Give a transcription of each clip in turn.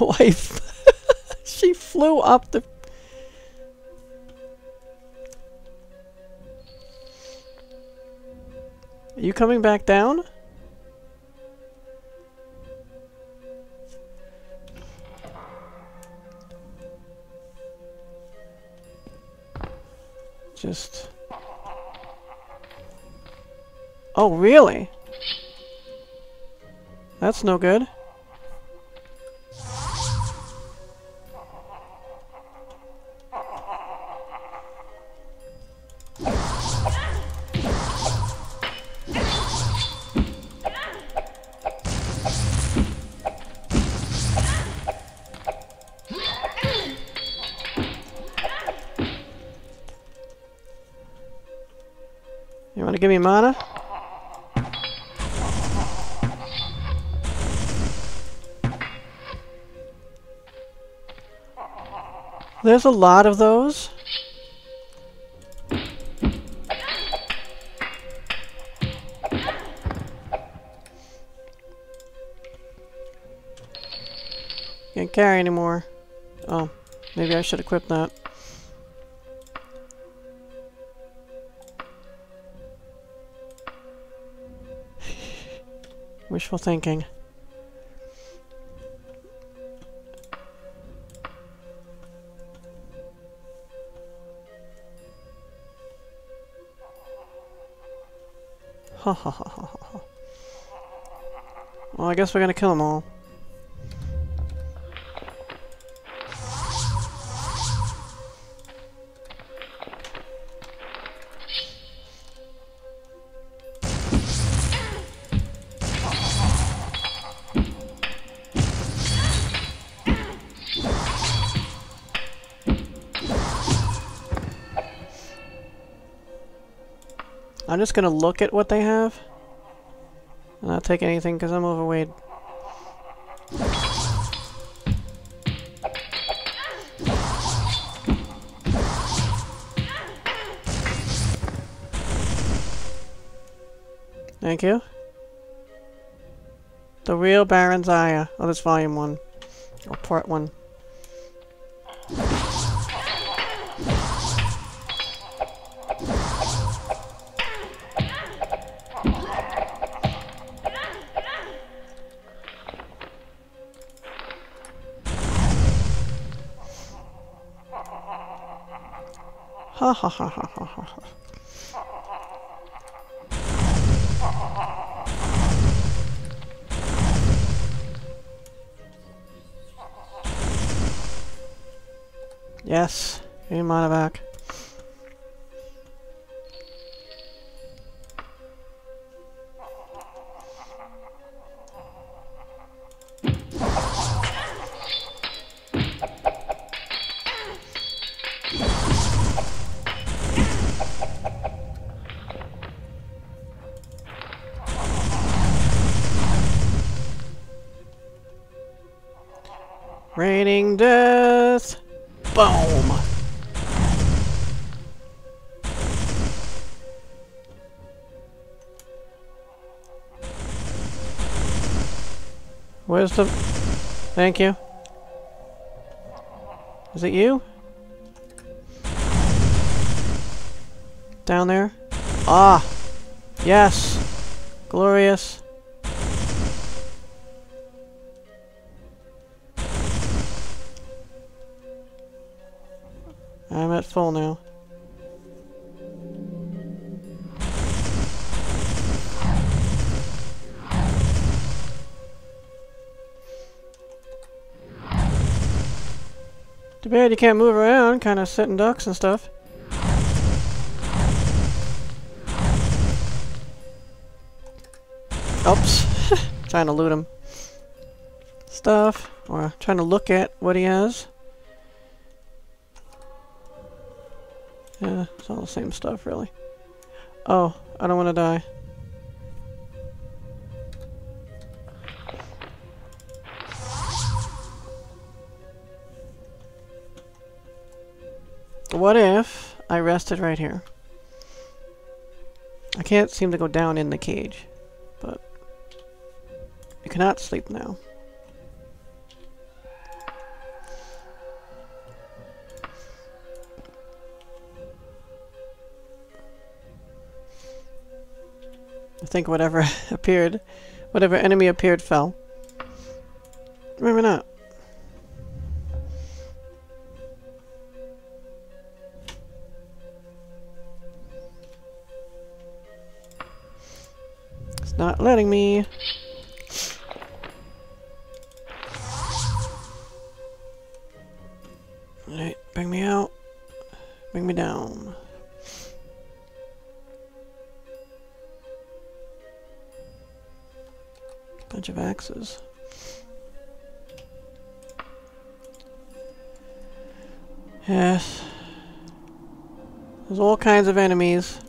wife. She flew up the... Are you coming back down? Just... Oh, really? That's no good. You want to give me mana? There's a lot of those. Can't carry anymore. Oh, maybe I should equip that. Wishful thinking. Ha ha ha ha ha. Well, I guess we're gonna kill them all. I'm just gonna look at what they have. And I'll take anything because I'm overweight. Thank you. The real Baron's Ire. Oh, that's volume 1. Or part 1. Ha ha ha ha ha ha ha. Yes, give me mana back. Raining death. Boom. Where's the... Thank you. Is it you? Down there? Ah! Yes! Glorious. I'm at full now. Too bad you can't move around, kind of sitting ducks and stuff. Oops. Trying to loot him. Stuff, or trying to look at what he has. Yeah, it's all the same stuff, really. Oh, I don't want to die. What if I rested right here? I can't seem to go down in the cage, but you cannot sleep now. I think whatever appeared, whatever enemy appeared fell. Maybe not. It's not letting me. Alright, bring me out. Bring me down. Bunch of axes. Yes. There's all kinds of enemies.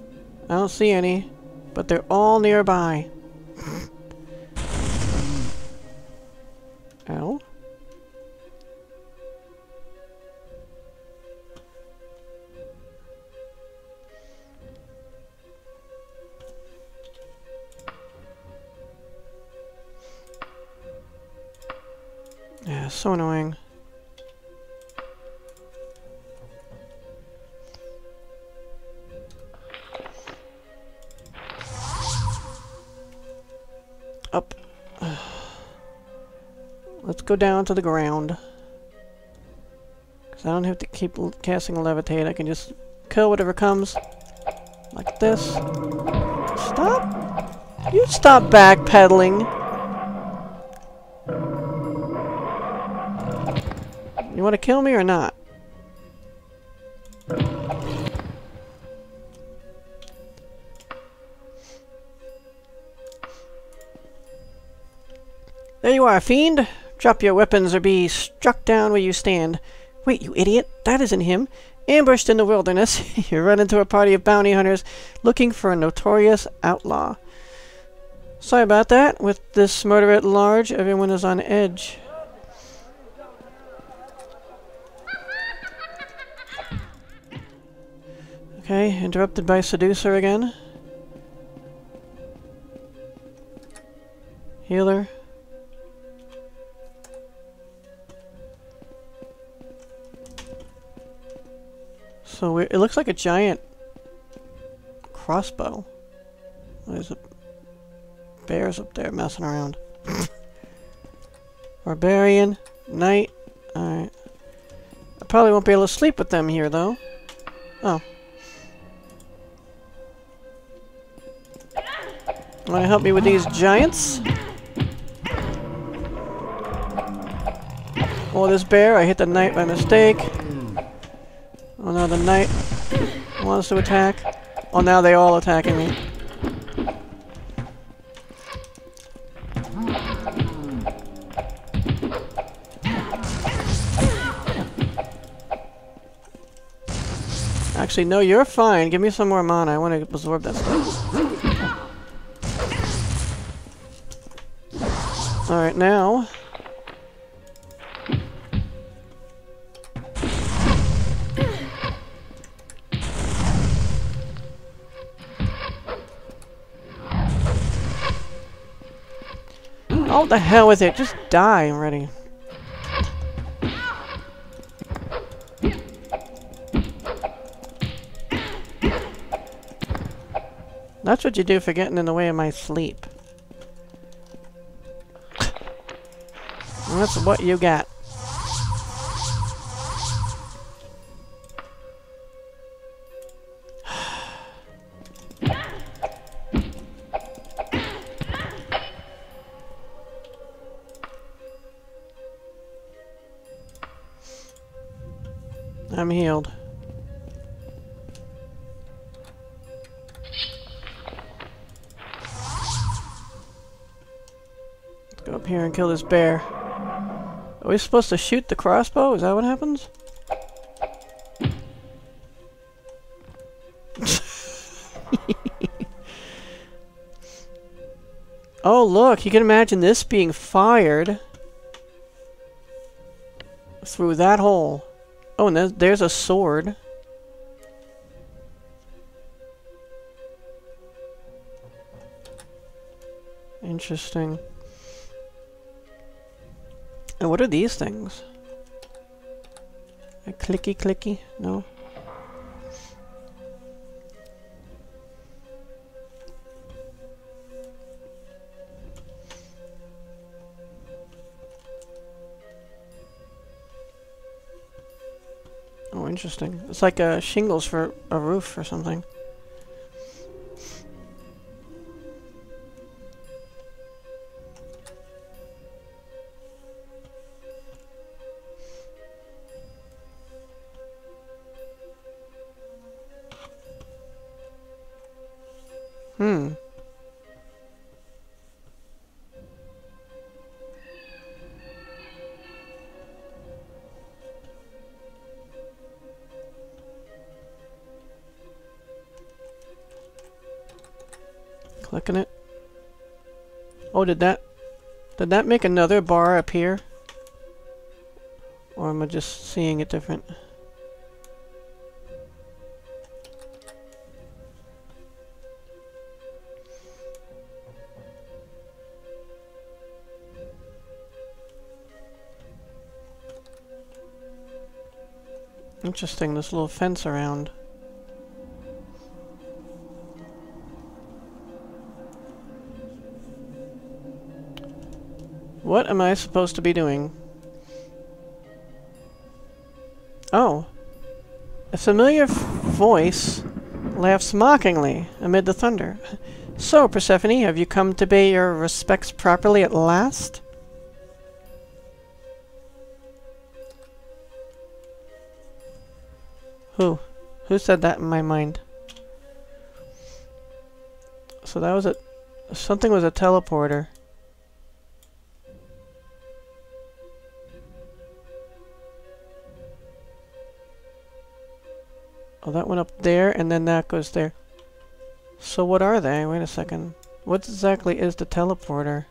I don't see any, but they're all nearby. Ow. Yeah, so annoying. Up. Let's go down to the ground. Because I don't have to keep casting Levitate. I can just kill whatever comes. Like this. Stop! You stop backpedaling! You want to kill me or not? There you are, fiend! Drop your weapons or be struck down where you stand. Wait, you idiot! That isn't him! Ambushed in the wilderness, you run into a party of bounty hunters looking for a notorious outlaw. Sorry about that. With this murder at large, everyone is on edge. Okay, interrupted by Seducer again. Healer. So it looks like a giant crossbow. There's bears up there messing around. Barbarian, knight. Alright. I probably won't be able to sleep with them here though. Oh. Want to help me with these giants? Oh, this bear. I hit the knight by mistake. Oh, no, the knight wants to attack. Oh, now they're all attacking me. Actually, no, you're fine. Give me some more mana. I want to absorb that stuff. Alright, now. Oh, the hell with it? Just die already. That's what you do for getting in the way of my sleep. That's what you got. I'm healed. Let's go up here and kill this bear. Are we supposed to shoot the crossbow? Is that what happens? Oh, look! You can imagine this being fired through that hole. Oh, and there's a sword. Interesting. And what are these things? A clicky clicky? No. interesting. It's like shingles for a roof or something. Clicking it. Oh, did that make another bar appear? Or am I just seeing it different? Interesting, this little fence around. What am I supposed to be doing? Oh. A familiar voice laughs mockingly amid the thunder. So, Persephone, have you come to pay your respects properly at last? Who? Who said that in my mind? So that was a... something was a teleporter. Oh, that went up there, and then that goes there. So what are they? Wait a second. What exactly is the teleporter?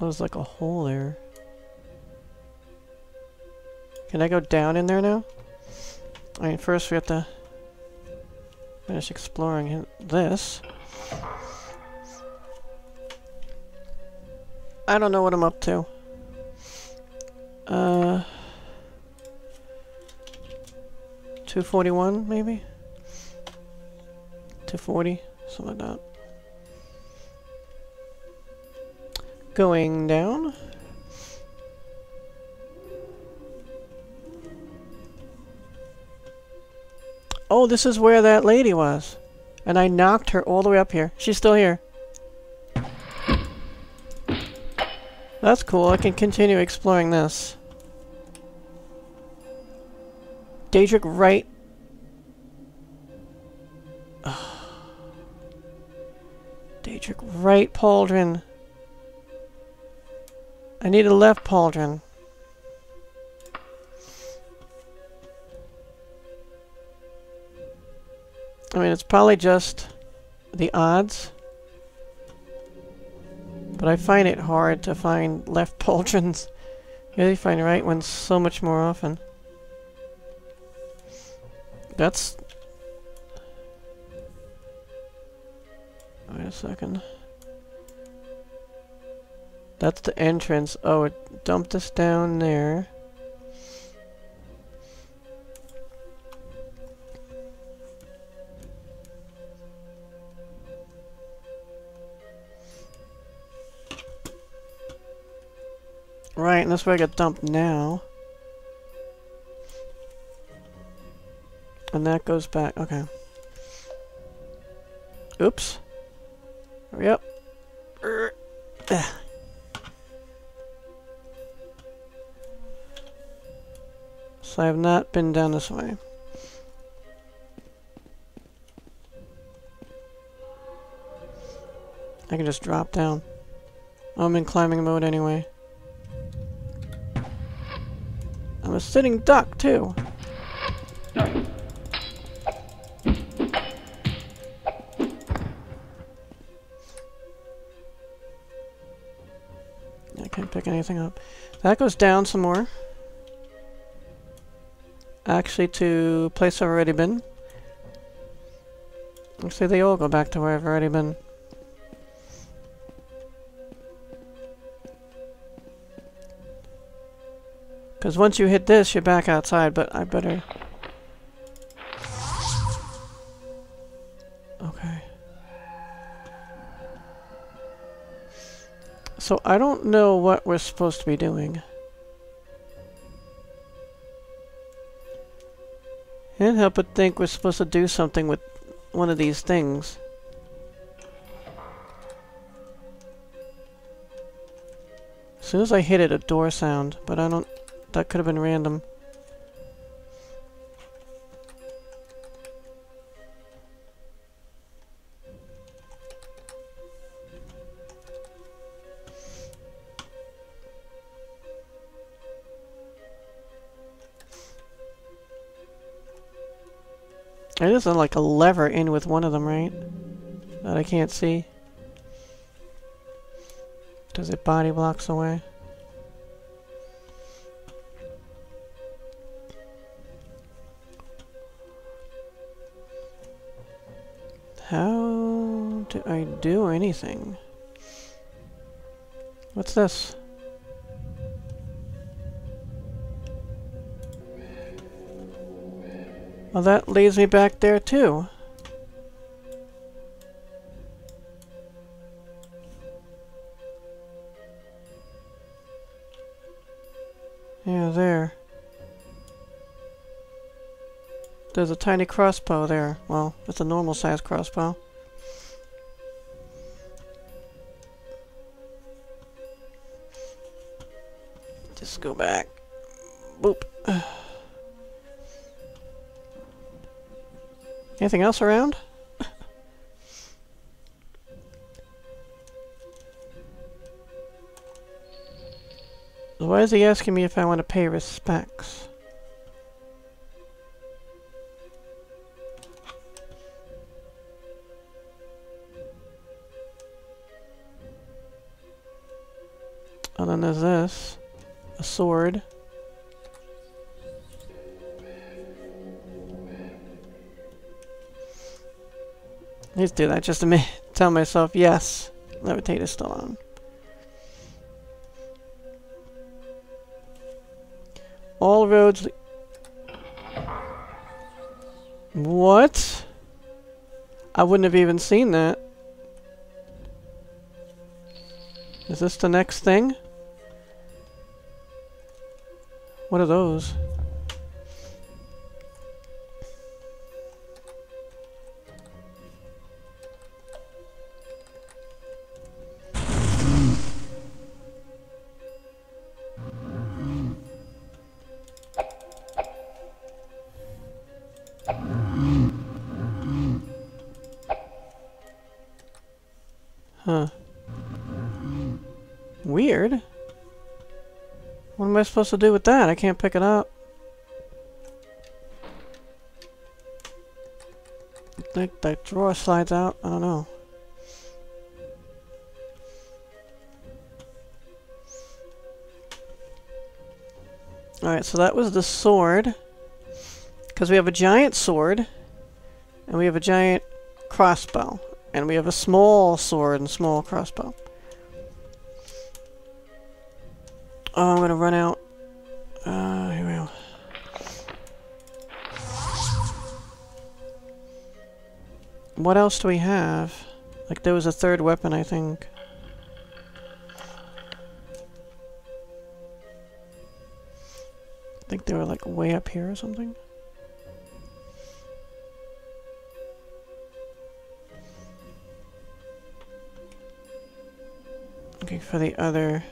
There's like a hole there. Can I go down in there now? I mean, first we have to finish exploring this. I don't know what I'm up to. $241 maybe? $240, something like that. Going down. Oh, this is where that lady was. And I knocked her all the way up here. She's still here. That's cool. I can continue exploring this. Daedric, right. Daedric, right pauldron. I need a left pauldron. I mean, it's probably just the odds, but I find it hard to find left pauldrons. You really find right ones so much more often. That's... wait a second. That's the entrance. Oh, it dumped us down there. Right, and that's where I got dumped now. And that goes back. Okay. Oops. Hurry up. So I have not been down this way. I can just drop down. Oh, I'm in climbing mode anyway. I'm a sitting duck, too. I can't pick anything up. That goes down some more. Actually, to a place I've already been. Actually, they all go back to where I've already been. Because once you hit this, you're back outside, but I better... okay. So I don't know what we're supposed to be doing. Can't help but think we're supposed to do something with one of these things. As soon as I hit it, a door sound, but I don't... that could have been random. It isn't like a lever in with one of them, right? That I can't see. Does it body blocks away? How do I do anything? What's this? Well, that leads me back there, too. Yeah, there. There's a tiny crossbow there. Well, it's a normal-sized crossbow. Just go back. Boop. Anything else around? Why is he asking me if I want to pay respects? Oh, then there's this. A sword. Just do that just to tell myself, yes, levitate is still on. All roads... What? I wouldn't have even seen that. Is this the next thing? What are those? Weird. What am I supposed to do with that? I can't pick it up. I think that drawer slides out. I don't know. Alright, so that was the sword. Because we have a giant sword. And we have a giant crossbow. And we have a small sword and small crossbow. Oh, I'm gonna run out. Here we go. What else do we have? Like, there was a third weapon, I think. I think they were, like, way up here or something. Okay, for the other...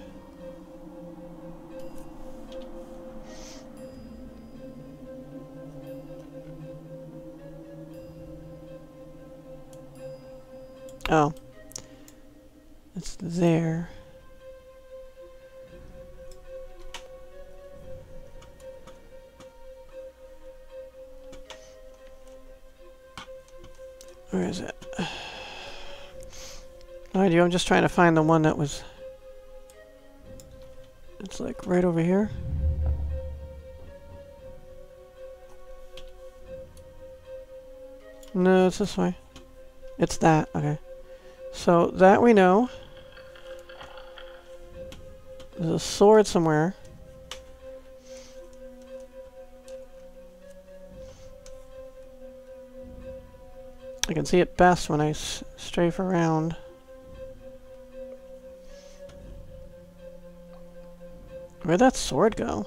Oh. It's there. Where is it? Mind you, I'm just trying to find the one that was... It's like right over here. No, it's this way. It's that. Okay. So, that we know. There's a sword somewhere. I can see it best when I strafe around. Where'd that sword go?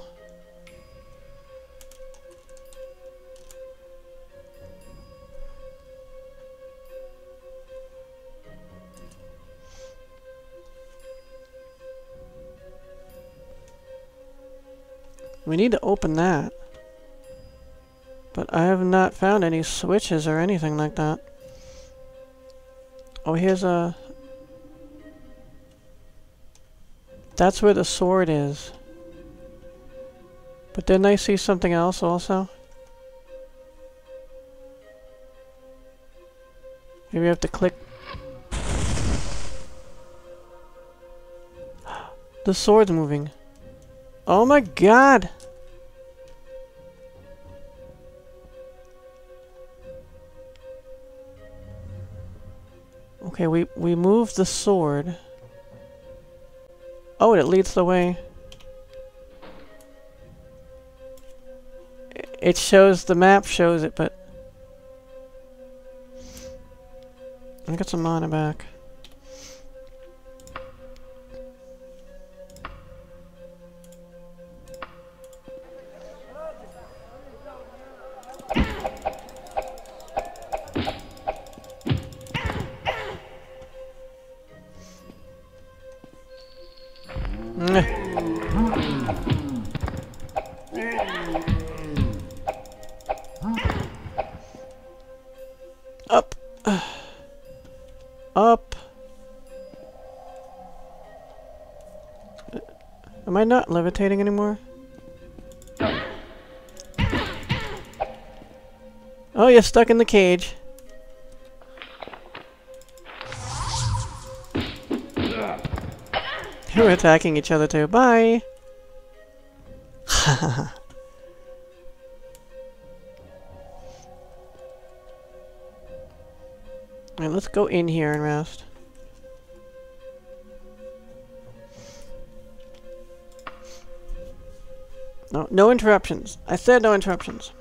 We need to open that. But I have not found any switches or anything like that. Oh, here's a... That's where the sword is. But didn't I see something else also? Maybe I have to click... The sword's moving. Oh my god! Okay, we moved the sword. Oh, it leads the way. It shows, the map shows it, but... I got some mana back. Am I not levitating anymore? Oh, you're stuck in the cage. We're attacking each other too. Bye! Alright, let's go in here and rest. No interruptions. I said no interruptions.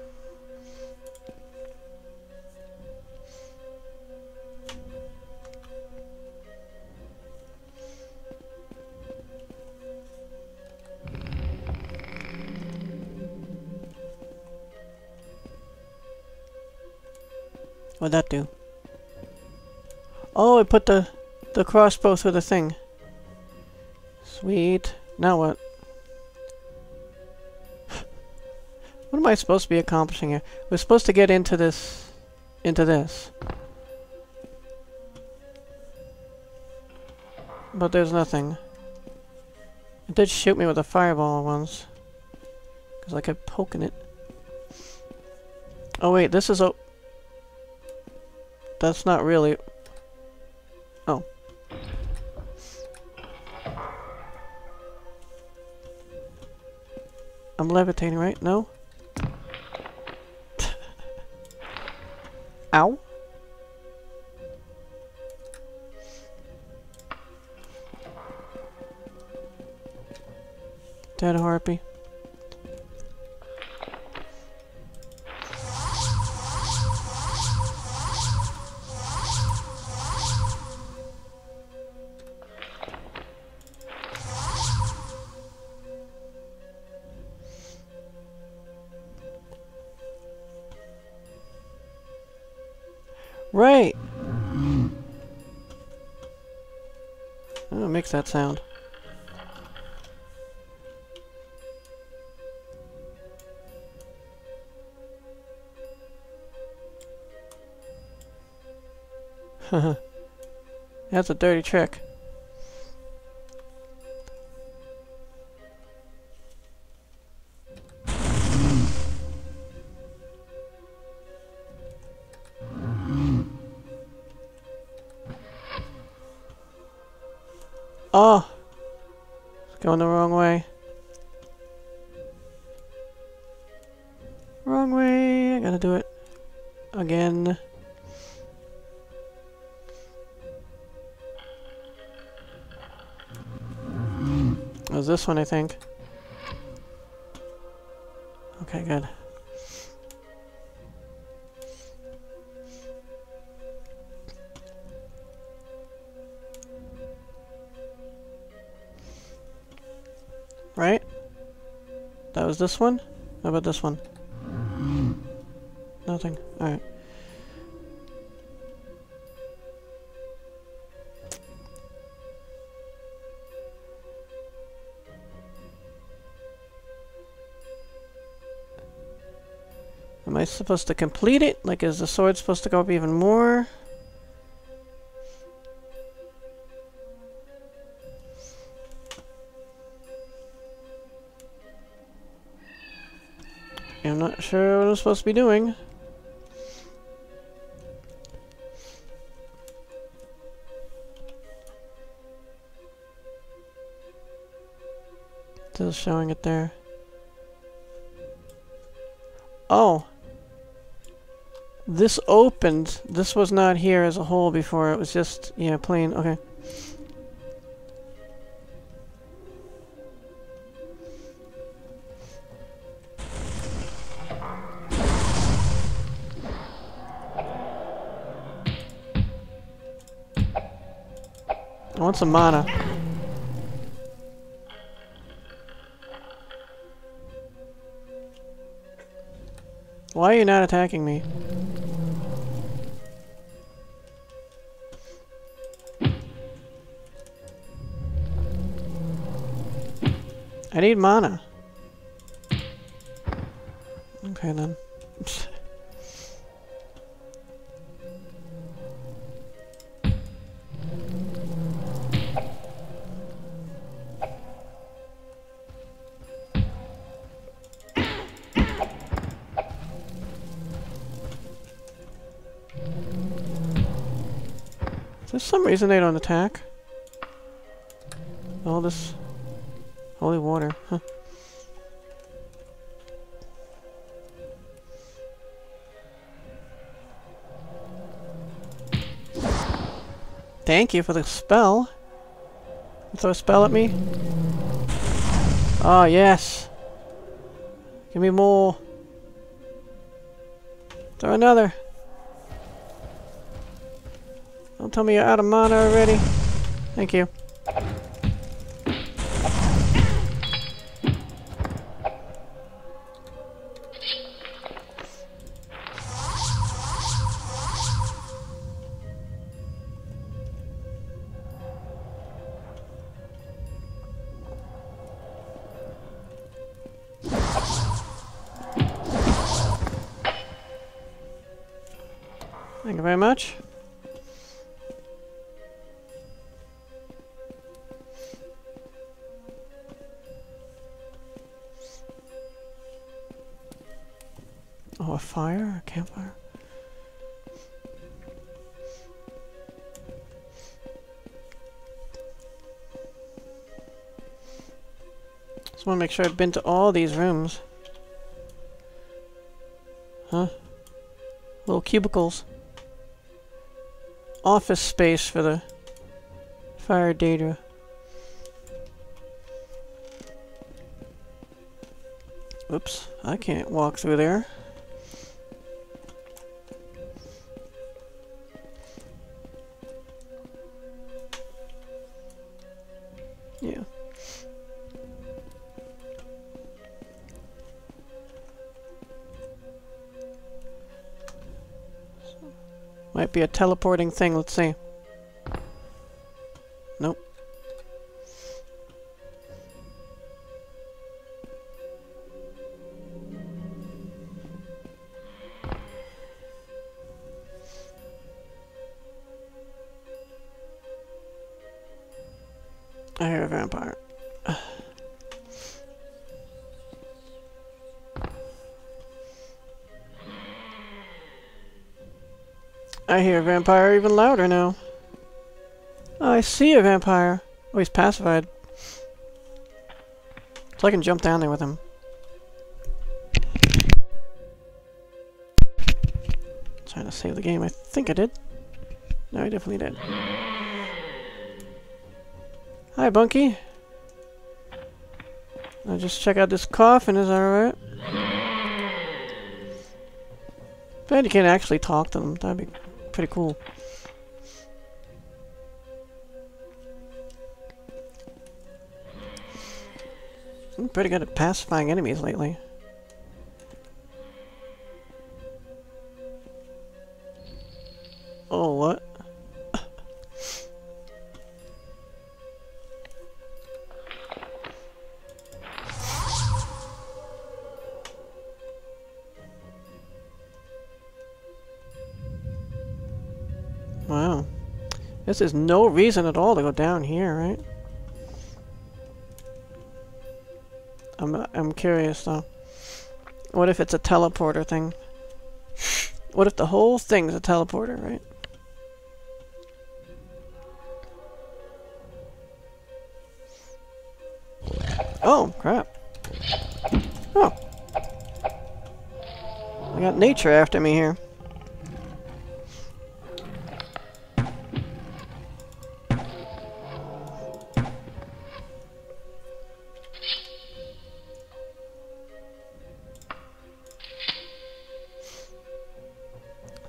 What'd that do? Oh, I put the crossbow through the thing. Sweet. Now what? What am I supposed to be accomplishing here? We're supposed to get into this... But there's nothing. It did shoot me with a fireball once. Because I kept poking it. Oh wait, this is a... That's not really... Oh. I'm levitating, right? No? Ow. Dead harpy. Right! Oh, it makes that sound. Haha. That's a dirty trick. Oh! It's going the wrong way. Wrong way! I gotta do it. Again. It was this one, I think. Okay, good. Right? That was this one? How about this one? Nothing. Alright. Am I supposed to complete it? Like, is the sword supposed to go up even more? I'm not sure what I'm supposed to be doing. Still showing it there. Oh! This opened. This was not here as a whole before. It was just, yeah, plain. Okay. I want some mana. Why are you not attacking me? I need mana. Okay then. There's some reason they don't attack. All this holy water, huh? Thank you for the spell. You throw a spell at me? Oh, yes. Give me more. Throw another. Don't tell me you're out of mana already. Thank you. Thank you very much. Oh, a fire? A campfire? Just want to make sure I've been to all these rooms. Huh? Little cubicles. Office space for the fire data. Oops, I can't walk through there. Yeah. Might be a teleporting thing, let's see. Nope. I hear a vampire. I hear a vampire even louder now. Oh, I see a vampire. Oh, he's pacified. So I can jump down there with him. Trying to save the game. I think I did. No, I definitely did. Hi, Bunky. I'll just check out this coffin, is that alright? Glad you can actually talk to them, that'd be pretty cool. I'm pretty good at pacifying enemies lately. Oh, what? Wow. This is no reason at all to go down here, right? I'm curious though. What if it's a teleporter thing? What if the whole thing's a teleporter, right? Oh, crap. Oh. I got nature after me here.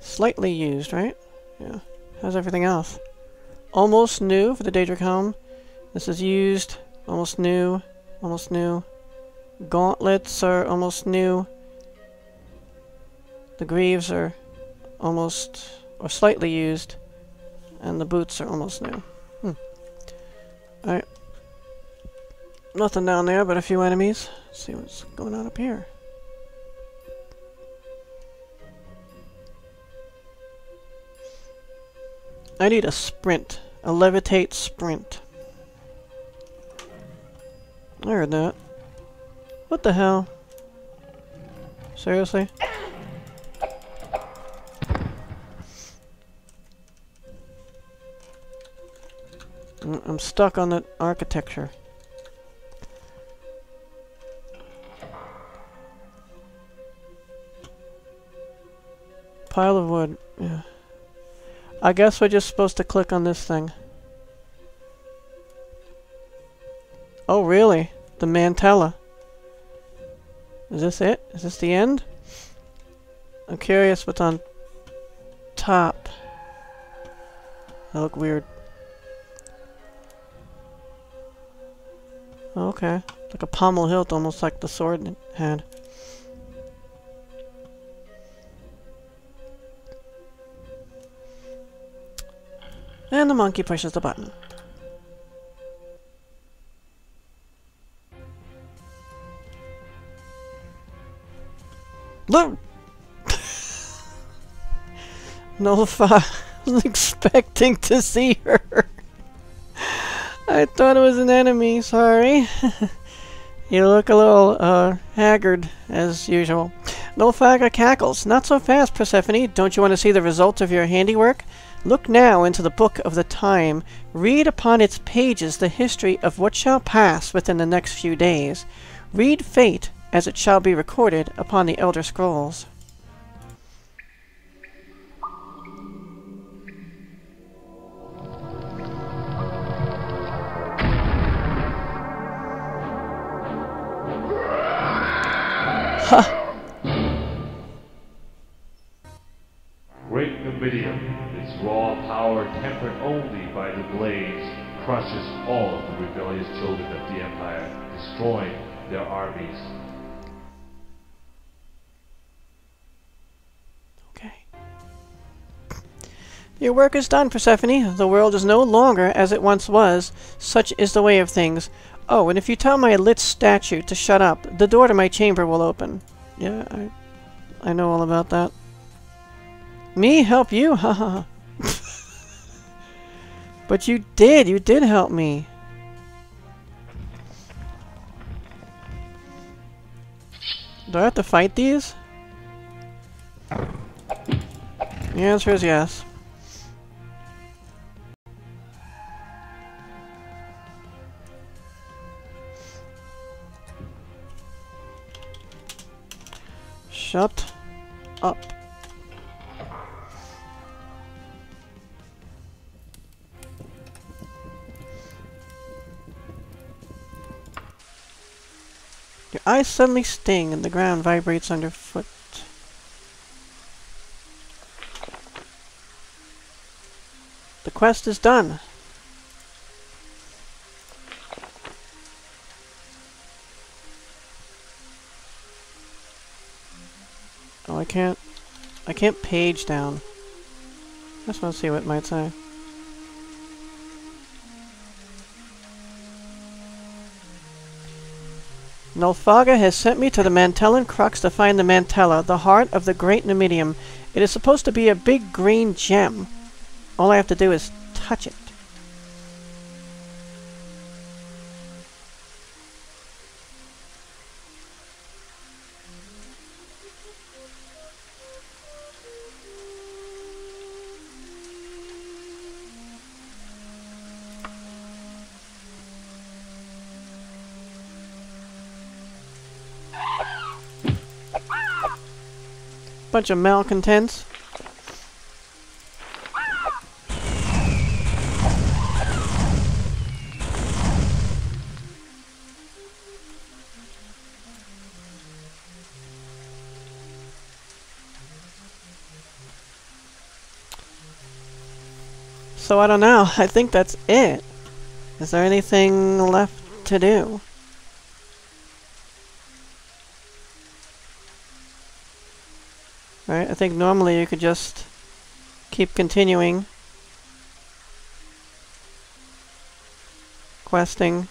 Slightly used, right? Yeah. How's everything else? Almost new for the Daedric home. This is used. Almost new. Almost new. Gauntlets are almost new. The greaves are almost, or slightly used. And the boots are almost new. Hmm. Alright. Nothing down there but a few enemies. Let's see what's going on up here. I need a sprint. A levitate sprint. I heard that. What the hell? Seriously? I'm stuck on the architecture. Pile of wood. Yeah. I guess we're just supposed to click on this thing. Oh, really? The Mantella. Is this it? Is this the end? I'm curious what's on top. I look weird. Okay. Like a pommel hilt, almost like the sword had. And the monkey pushes the button. Look! Nolfaga. I was expecting to see her. I thought it was an enemy, sorry. You look a little haggard, as usual. Nolfaga cackles. Not so fast, Persephone. Don't you want to see the results of your handiwork? Look now into the book of the time. Read upon its pages the history of what shall pass within the next few days. Read fate as it shall be recorded upon the Elder Scrolls. Huh. Great Numidium. Raw power, tempered only by the blades, crushes all of the rebellious children of the Empire, destroying their armies. Okay. Your work is done, Persephone. The world is no longer as it once was. Such is the way of things. Oh, and if you tell my lit statue to shut up, the door to my chamber will open. Yeah, I know all about that. Me help you? Haha. But you did help me. Do I have to fight these? The answer is yes. Shut up. Your eyes suddenly sting, and the ground vibrates underfoot. The quest is done. I can't page down. I just want to see what it might say. Nolfaga has sent me to the Mantellan Crux to find the Mantella, the heart of the great Numidium. It is supposed to be a big green gem. All I have to do is touch it. Bunch of malcontents. So I don't know. I think that's it. Is there anything left to do? Right, I think normally you could just keep continuing questing.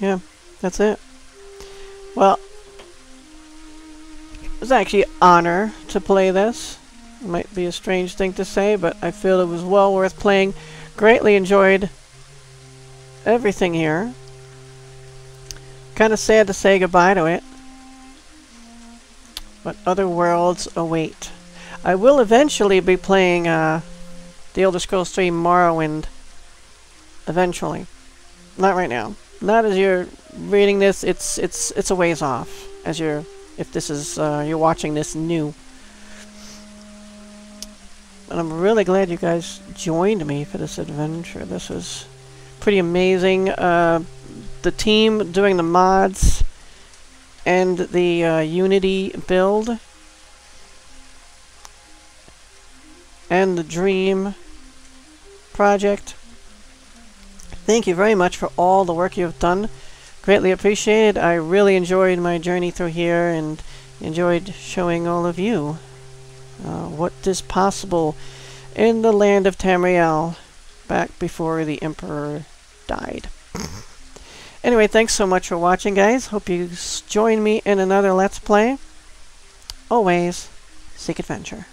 Yeah, that's it. Well, it was actually an honor to play this. It might be a strange thing to say, but I feel it was well worth playing. Greatly enjoyed everything here. Kind of sad to say goodbye to it, but other worlds await. I will eventually be playing the Elder Scrolls III Morrowind. Eventually, not right now. Not as you're reading this. It's a ways off. As you're, if this is you're watching this new. And I'm really glad you guys joined me for this adventure. This was pretty amazing. The team doing the mods and the Unity build and the Dream project. Thank you very much for all the work you have done. Greatly appreciated. I really enjoyed my journey through here and enjoyed showing all of you what is possible in the land of Tamriel, back before the Emperor died. Anyway, thanks so much for watching, guys. Hope you join me in another Let's Play. Always seek adventure.